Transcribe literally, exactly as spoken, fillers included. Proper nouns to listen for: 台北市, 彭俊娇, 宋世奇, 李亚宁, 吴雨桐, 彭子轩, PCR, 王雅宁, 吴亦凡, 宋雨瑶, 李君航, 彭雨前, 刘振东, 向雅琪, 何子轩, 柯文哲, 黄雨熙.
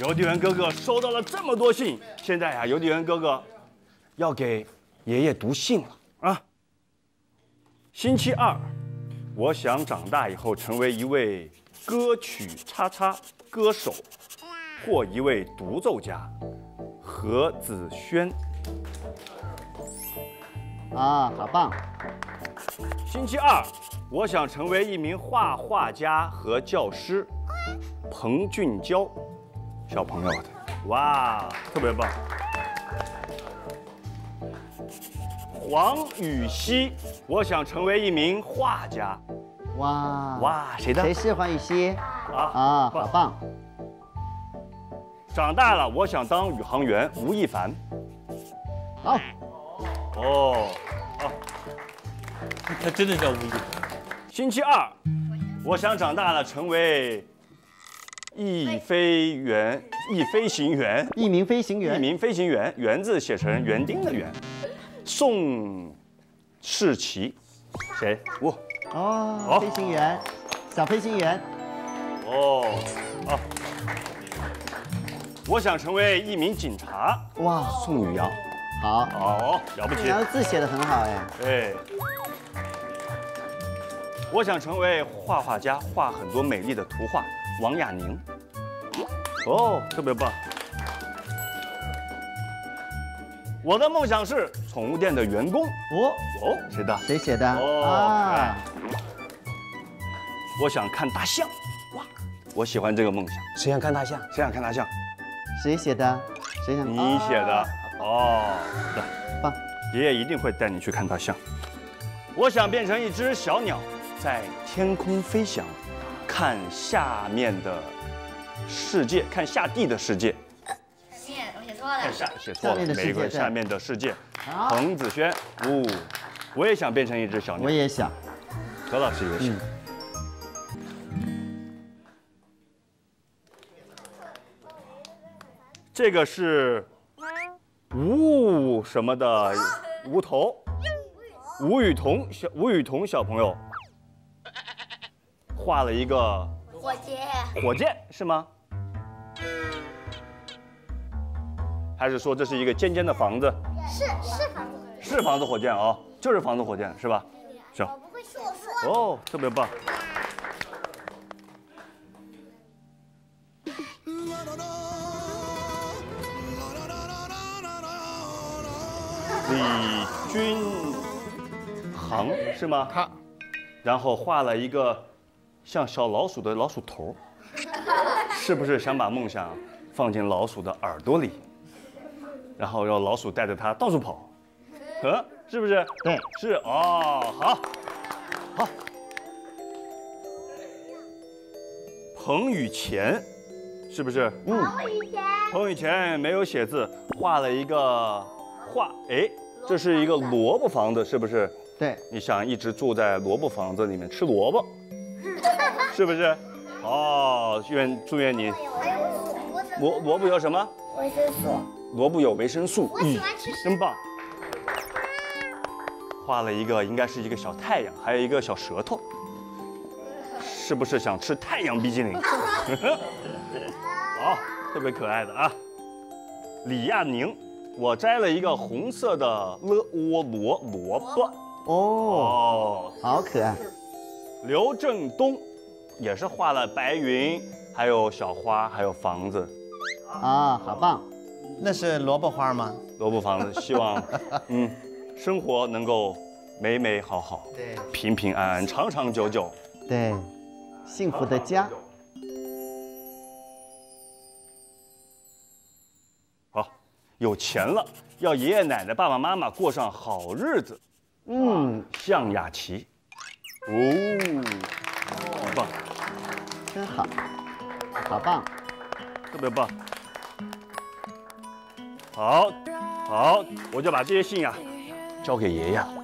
邮递员哥哥收到了这么多信，现在啊，邮递员哥哥要给爷爷读信了啊。星期二，我想长大以后成为一位歌曲叉叉歌手，或一位独奏家。何子轩。啊，好棒！星期二，我想成为一名画画家和教师。彭俊娇。 小朋友的，哇，特别棒！黄雨熙，我想成为一名画家。哇哇，谁的？谁是黄雨熙？啊啊，好棒！长大了，我想当宇航员。吴亦凡。好。哦，好。他真的叫吴亦凡。星期二，我想长大了成为。 一飞员，一飞行员，一名飞行员，一名飞行员。园字写成园丁的园。宋世奇，谁？我哦，飞行员，小飞行员。哦，哦，我想成为一名警察。哇，宋雨瑶，好，好，了不起。雨瑶字写得很好哎。对。我想成为画画家，画很多美丽的图画。 王雅宁，哦，特别棒！我的梦想是宠物店的员工。哦哦，谁的？谁写的？哦，啊、我想看大象。哇，我喜欢这个梦想。谁想看大象？谁想看大象？谁写的？谁想？你写的。哦，是的，棒！爷爷一定会带你去看大象。我想变成一只小鸟，在天空飞翔。 看下面的世界，看下地的世界。面，我写错了。下写错了，玫瑰下面的世界。彭子轩，哦，我也想变成一只小鸟。我也想。何老师也想。嗯、这个是吴什么的吴头，吴雨桐小吴雨桐小朋友。 画了一个火箭，火箭是吗？还是说这是一个尖尖的房子？是是房子，是房子火箭啊，就是房子火箭是吧？行，我不会写字哦，特别棒。李君航是吗？他，然后画了一个。 像小老鼠的老鼠头，是不是想把梦想放进老鼠的耳朵里，然后让老鼠带着它到处跑？嗯，是不是？对，是哦，好，好。彭雨前，是不是？嗯。彭雨前。彭雨前没有写字，画了一个画，哎，这是一个萝卜房子，是不是？对。你想一直住在萝卜房子里面吃萝卜？ 是不是？哦，愿祝愿你。萝萝卜有什么？维生素。萝卜有维生素。我喜欢吃。真棒。画了一个，应该是一个小太阳，还有一个小舌头。是不是想吃太阳冰淇淋？好，特别可爱的啊。李亚宁，我摘了一个红色的了窝萝萝卜。哦，好可爱。 刘振东也是画了白云，还有小花，还有房子。啊，好棒！那是萝卜花吗？萝卜房子，希望，嗯，生活能够美美好好，对，平平安安，长长久久，对，幸福的家。好，有钱了，要爷爷奶奶、爸爸妈妈过上好日子。嗯，向雅琪。 哦，好棒，真好，好棒，特别棒。好，好，我就把这些信啊交给爷爷。